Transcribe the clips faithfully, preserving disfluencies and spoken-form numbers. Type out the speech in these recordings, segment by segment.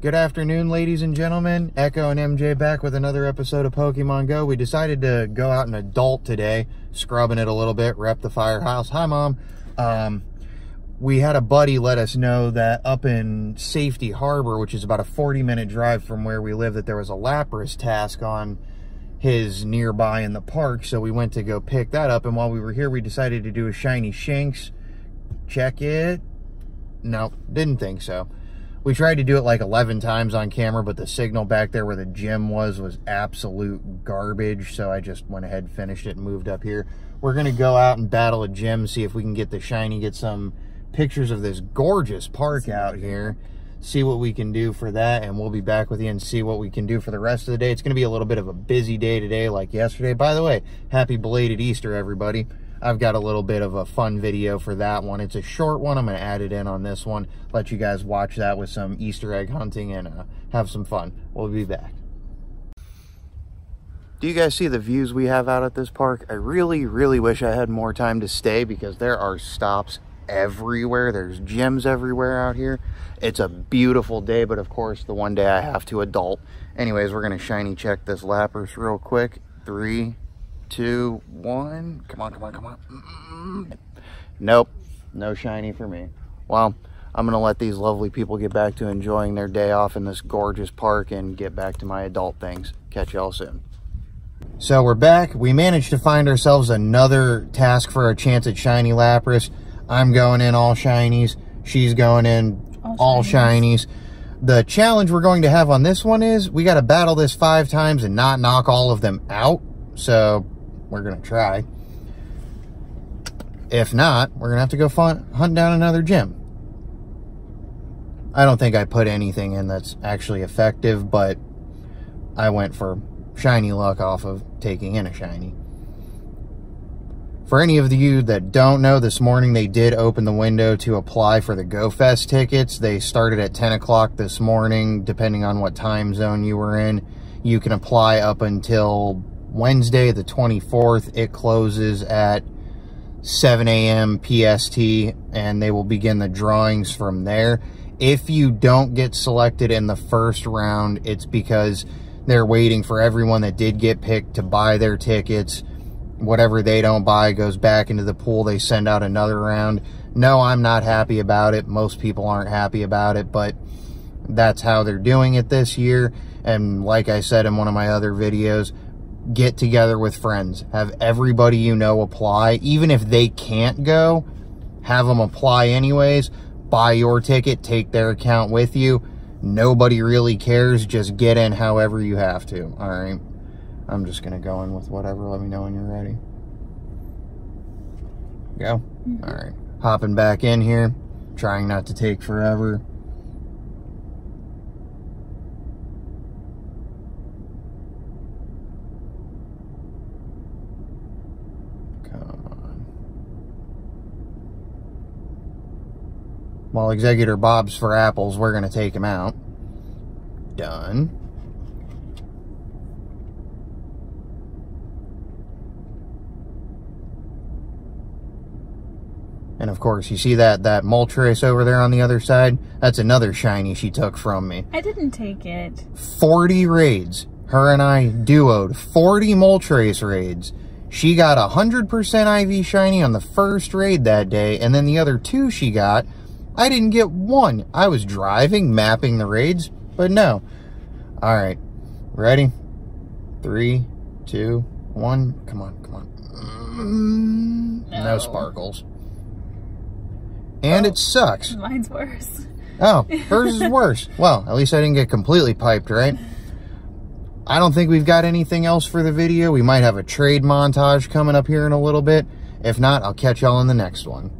Good afternoon, ladies and gentlemen. Echo and M J back with another episode of Pokemon Go. We decided to go out and adult today, scrubbing it a little bit, rep the firehouse. Hi, Mom. Um, we had a buddy let us know that up in Safety Harbor, which is about a forty minute drive from where we live, that there was a Lapras task on his nearby in the park. So we went to go pick that up. And while we were here, we decided to do a shiny Shinx. Check it. No, didn't think so. We tried to do it like eleven times on camera, but the signal back there where the gym was was absolute garbage, so I just went ahead, finished it, and moved up here. We're going to go out and battle a gym, see if we can get the shiny, get some pictures of this gorgeous park out here, see what we can do for that, and we'll be back with you and see what we can do for the rest of the day. It's going to be a little bit of a busy day today like yesterday. By the way, happy belated Easter, everybody. I've got a little bit of a fun video for that one. It's a short one. I'm going to add it in on this one, let you guys watch that with some Easter egg hunting and uh, have some fun. We'll be back. Do you guys see the views we have out at this park? I really, really wish I had more time to stay because there are stops everywhere. There's gyms everywhere out here. It's a beautiful day, but of course, the one day I have to adult. Anyways, we're going to shiny check this Lapras real quick. Three, two, one. Come on, come on, come on. Nope, no shiny for me. Well, I'm gonna let these lovely people get back to enjoying their day off in this gorgeous park and get back to my adult things. Catch y'all soon. So we're back. We managed to find ourselves another task for a chance at shiny Lapras. I'm going in all shinies. She's going in all, all shinies. shinies. The challenge we're going to have on this one is we got to battle this five times and not knock all of them out. So we're going to try. If not, we're going to have to go find, hunt down another gym. I don't think I put anything in that's actually effective, but I went for shiny luck off of taking in a shiny. For any of you that don't know, this morning they did open the window to apply for the GoFest tickets. They started at ten o'clock this morning, depending on what time zone you were in. You can apply up until Wednesday the twenty-fourth. It closes at seven A M P S T and they will begin the drawings from there. If you don't get selected in the first round, it's because they're waiting for everyone that did get picked to buy their tickets. Whatever they don't buy goes back into the pool. They send out another round. No, I'm not happy about it. Most people aren't happy about it, but that's how they're doing it this year. And like I said in one of my other videos, get together with friends, have everybody you know apply. Even if they can't go, have them apply anyways, buy your ticket, take their account with you. Nobody really cares, just get in however you have to. All right, I'm just gonna go in with whatever. Let me know when you're ready. Go. All right, hopping back in here, trying not to take forever. While Executor Bob's for apples, we're going to take him out. Done. And of course, you see that, that Moltres over there on the other side? That's another shiny she took from me. I didn't take it. forty raids. Her and I duoed. forty Moltres raids. She got one hundred percent I V shiny on the first raid that day, and then the other two she got, I didn't get one. I was driving, mapping the raids, but no. All right, ready? Three, two, one. Come on, come on. No, no sparkles. And oh, it sucks. Mine's worse. Oh, hers is worse. Well, at least I didn't get completely piped, right? I don't think we've got anything else for the video. We might have a trade montage coming up here in a little bit. If not, I'll catch y'all in the next one.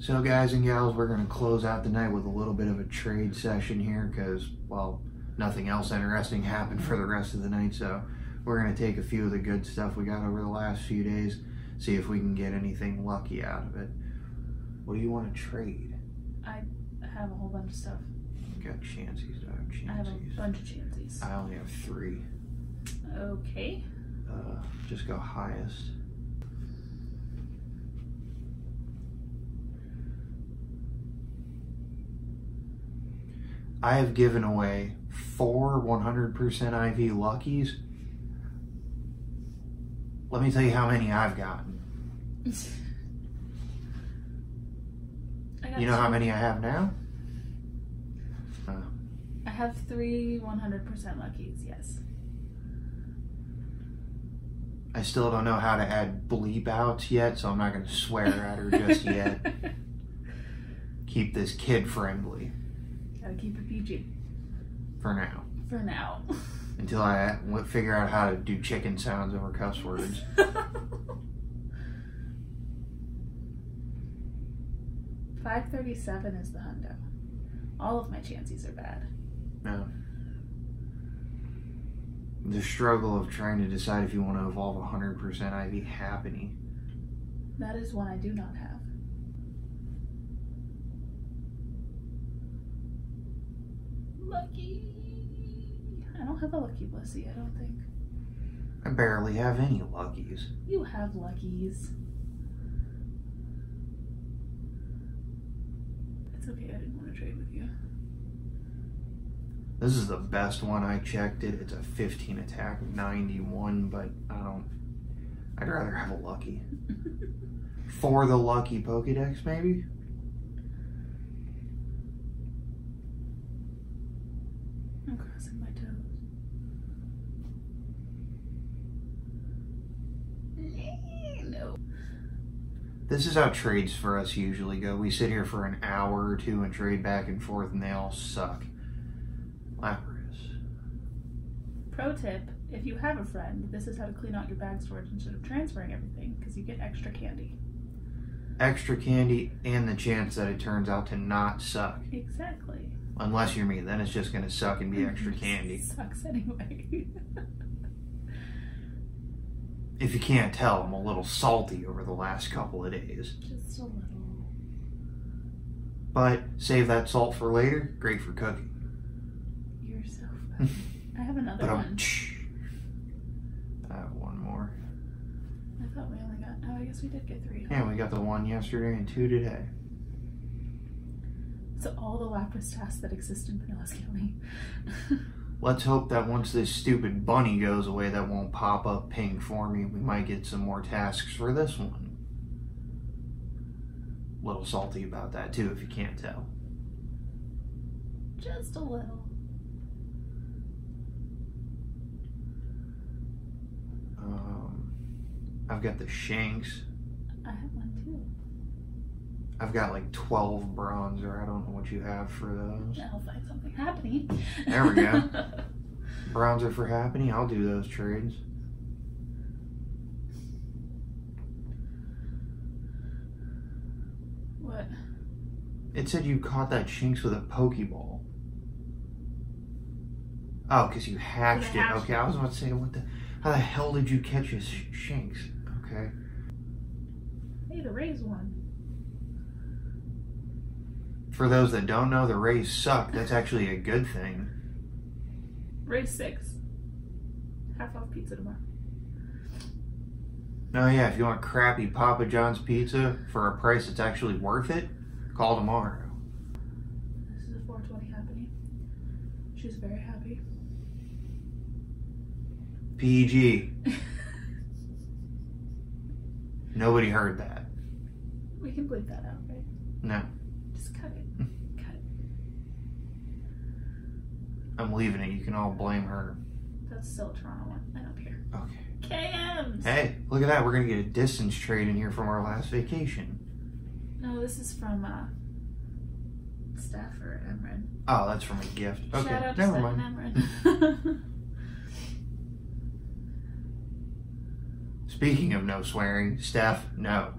So guys and gals, we're going to close out the night with a little bit of a trade session here because, well, nothing else interesting happened for the rest of the night. So we're going to take a few of the good stuff we got over the last few days, see if we can get anything lucky out of it. What do you want to trade? I have a whole bunch of stuff. You got Chanseys, dog. Chanseys. I have a bunch of Chanseys. I only have three. Okay. Uh, just go highest. I have given away four one hundred percent I V Luckies. Let me tell you how many I've gotten. I got you know two. How many I have now? Uh, I have three one hundred percent Luckies, yes. I still don't know how to add bleep outs yet, so I'm not going to swear at her just yet. Keep this kid friendly. Gotta keep it P G. For now. For now. Until I figure out how to do chicken sounds over cuss words. five thirty-seven is the hundo. All of my Chanseys are bad. No. The struggle of trying to decide if you want to evolve one hundred percent I V happening. That is one I do not have. Lucky. I don't have a Lucky Blissey, I don't think. I barely have any Luckies. You have Luckies. It's okay, I didn't want to trade with you. This is the best one I checked it. It's a fifteen attack, ninety-one, but I don't, I'd rather have a Lucky. For the Lucky Pokedex, maybe? I'm crossing my toes. No. This is how trades for us usually go. We sit here for an hour or two and trade back and forth and they all suck. Lapras. Pro tip, if you have a friend, this is how to clean out your bag storage instead of transferring everything, because you get extra candy. Extra candy and the chance that it turns out to not suck. Exactly. Unless you're me, then it's just going to suck and be extra candy. It sucks anyway. If you can't tell, I'm a little salty over the last couple of days. Just a little. But save that salt for later. Great for cooking. You're so funny. I have another but one. I have one more. I thought we only got... Oh, I guess we did get three. Huh? Yeah, we got the one yesterday and two today. So all the Lapras tasks that exist in Pinellas County. Let's hope that once this stupid bunny goes away, that won't pop up ping for me. We might get some more tasks for this one. A little salty about that too, if you can't tell. Just a little. Um, I've got the Shinx. I have one too. I've got like twelve bronze, or I don't know what you have for those. I'll find something happening. There we go. Bronzer for happening. I'll do those trades. What? It said you caught that Shinx with a Pokeball. Oh, because you hatched it. Okay, I was about to say, what the? How the hell did you catch a Shinx? Okay. I need to raise one. For those that don't know, the Rays suck. That's actually a good thing. Rays six. Half off pizza tomorrow. No, yeah, if you want crappy Papa John's pizza for a price that's actually worth it, call tomorrow. This is a four twenty happening. She's very happy. P G. Nobody heard that. We can bleep that out, right? No. Just cut it. Cut it. I'm leaving it. You can all blame her. That's still a Toronto one. I don't care. Okay. K Ms! Hey, look at that. We're going to get a distance trade in here from our last vacation. No, this is from uh, Steph or Emren. Oh, that's from a gift. Okay, shout out to never mind. Emren. Speaking of no swearing, Steph, no.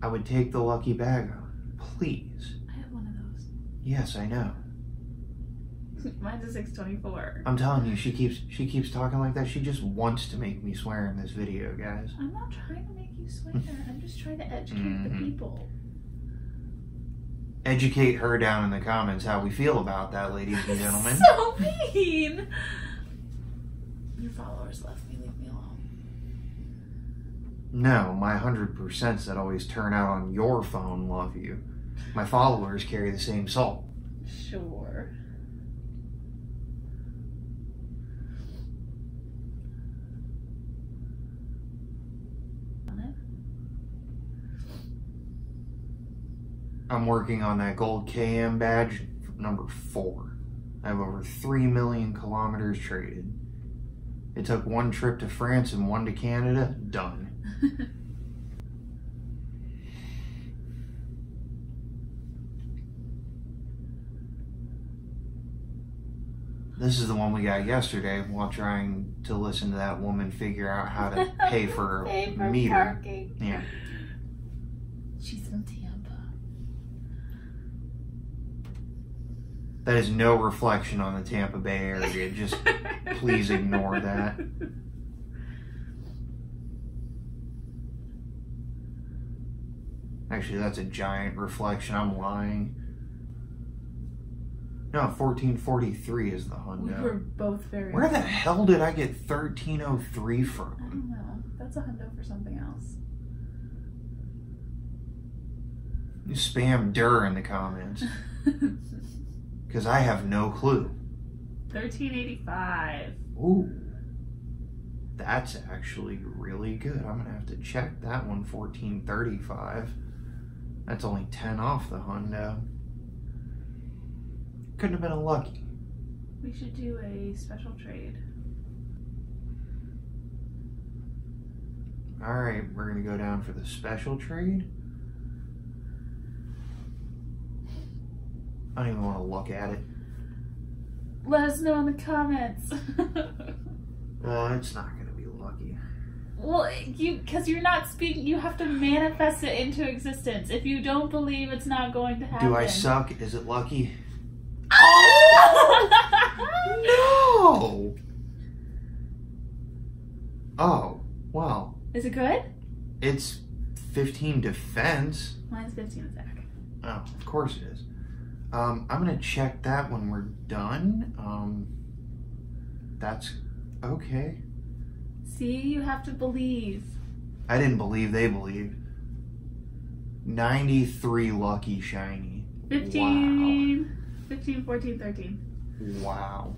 I would take the lucky bag on, please. I have one of those. Yes, I know. Mine's a six twenty-four. I'm telling you, she keeps she keeps talking like that. She just wants to make me swear in this video, guys. I'm not trying to make you swear. I'm just trying to educate mm-hmm. the people. educate her down in the comments how we feel about that, ladies and gentlemen. So mean. Your followers left me. Leave me alone. No, my one hundred percents that always turn out on your phone love you. My followers carry the same salt. Sure. I'm working on that gold K M badge number four. I have over three million kilometers traded. It took one trip to France and one to Canada. Done. This is the one we got yesterday while trying to listen to that woman figure out how to pay for pay for meter. Parking. Yeah. She's from Tampa. That is no reflection on the Tampa Bay area. Just please ignore that. Actually, that's a giant reflection. I'm lying. No, fourteen forty-three is the Hundo. We were both very... Where the hell did I get thirteen oh three from? I don't know. That's a Hundo for something else. You spam dur in the comments. Because I have no clue. thirteen eighty-five. Ooh. That's actually really good. I'm going to have to check that one. fourteen thirty-five. That's only ten off the Hundo. Couldn't have been lucky. We should do a special trade. Alright, we're going to go down for the special trade. I don't even want to look at it. Let us know in the comments. Well, it's not going to be lucky. Well, you because you're not speaking, you have to manifest it into existence. If you don't believe, it's not going to happen. Do I suck? Is it lucky? Oh! No! Oh, wow. Is it good? It's fifteen defense. Mine's fifteen attack. Oh, of course it is. Um, I'm going to check that when we're done. Um, that's okay. See, you have to believe. I didn't believe, they believed. ninety-three lucky shiny. fifteen. Wow. fifteen, fourteen, thirteen. Wow.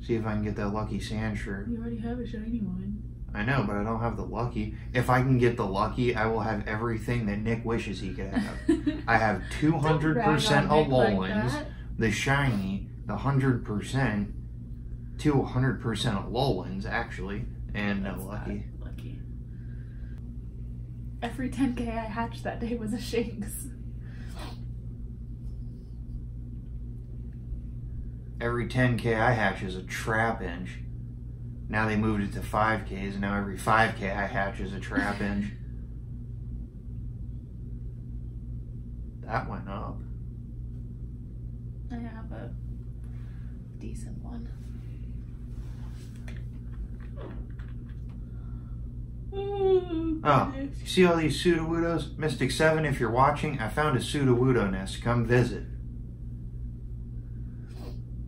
See if I can get that lucky sand shirt. You already have a shiny one. I know, but I don't have the lucky. If I can get the lucky, I will have everything that Nick wishes he could have. I have two hundred percent Alolan, like the shiny, the one hundred percent, two hundred percent Alolans, actually, and no lucky. lucky. Every ten K I hatched that day was a Shinx. Every ten K I hatch is a trap inch. Now they moved it to five Ks, and now every five K I hatch is a trap inch. That went up. I have a decent one. Ooh, oh, you see all these Sudowoodos? Mystic seven, if you're watching, I found a Sudowoodo nest. Come visit.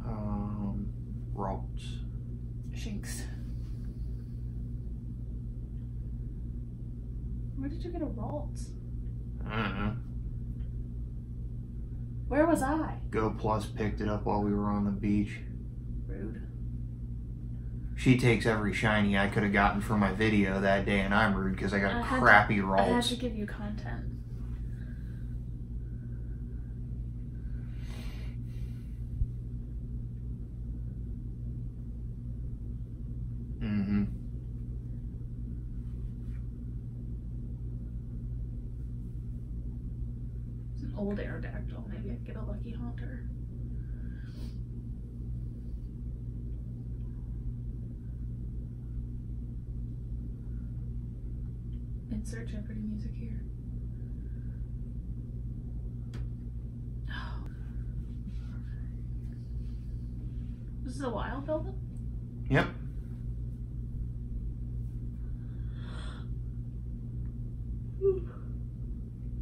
Um, Ralts. Shinx. Where did you get a Ralts? I don't know. Where was I? Go Plus picked it up while we were on the beach. Rude. She takes every shiny I could have gotten for my video that day, and I'm rude because I got I a crappy Ralts. I had to give you content. Mm-hmm. It's an old Aerodactyl. Maybe I'd get a lucky Haunter. Insert Jeopardy music here. Oh. This is a wild Beldum? Yep.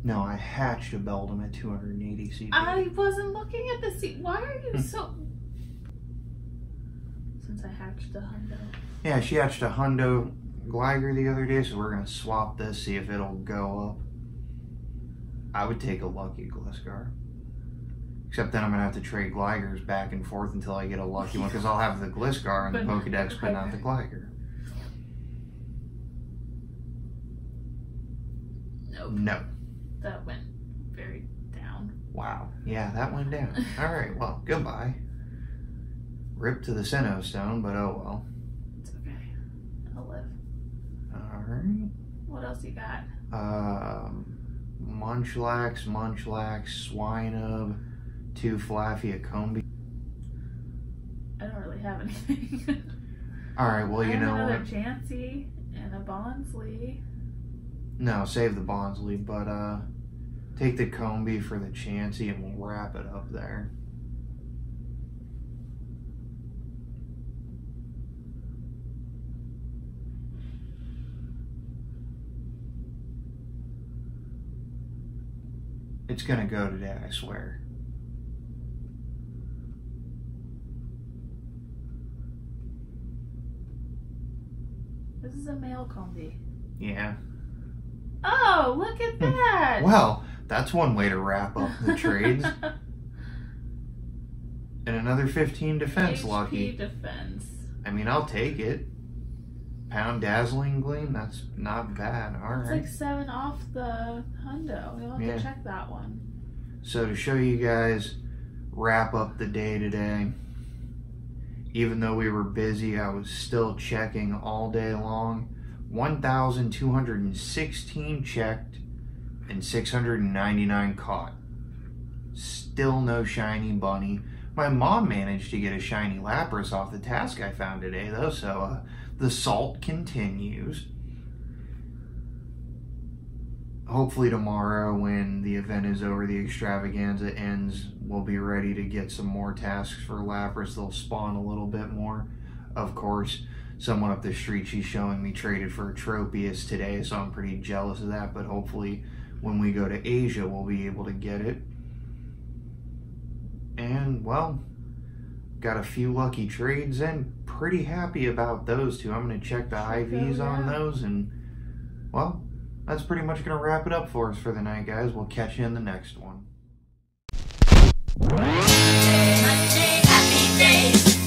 No, I hatched a Beldum at two hundred eighty C P. I wasn't looking at the C. Why are you so... Since I hatched a hundo. Yeah, she hatched a hundo Gligar the other day, so we're going to swap this, see if it'll go up. I would take a lucky Gliscor. Except then I'm going to have to trade Gligars back and forth until I get a lucky one, because I'll have the Gliscor on the Pokedex, but not the Gligar. Nope. No. That went very down. Wow. Yeah, that went down. All right, well, goodbye. Rip to the Sinnoh Stone, but oh well. It's okay. I'll live. All right. What else you got? Um, Munchlax, Munchlax, Swinub, two Flaffy, a Combi. I don't really have anything. All right, well, you I know another what? Another Chansey and a Bonsley. No, save the Bonsley, but uh, take the Combi for the Chansey and we'll wrap it up there. It's gonna go today, I swear. This is a male Combi. Yeah. Oh, look at that! Well, that's one way to wrap up the trades. And another fifteen defense, H P lucky. Defense. I mean, I'll take it. Pound Dazzling Gleam, that's not bad. All right. It's like seven off the hundo. We'll have yeah. to check that one. So to show you guys, wrap up the day today. Even though we were busy, I was still checking all day long. one thousand two hundred sixteen checked and six hundred ninety-nine caught. Still no shiny bunny. My mom managed to get a shiny Lapras off the task I found today though, so uh, the salt continues. Hopefully tomorrow when the event is over, the extravaganza ends, we'll be ready to get some more tasks for Lapras. They'll spawn a little bit more, of course. Someone up the street, she's showing me, traded for a Tropius today, so I'm pretty jealous of that, but hopefully when we go to Asia, we'll be able to get it. And, well, got a few lucky trades in. Pretty happy about those two. I'm going to check the I Vs on those, and, well, that's pretty much going to wrap it up for us for the night, guys. We'll catch you in the next one. Happy days.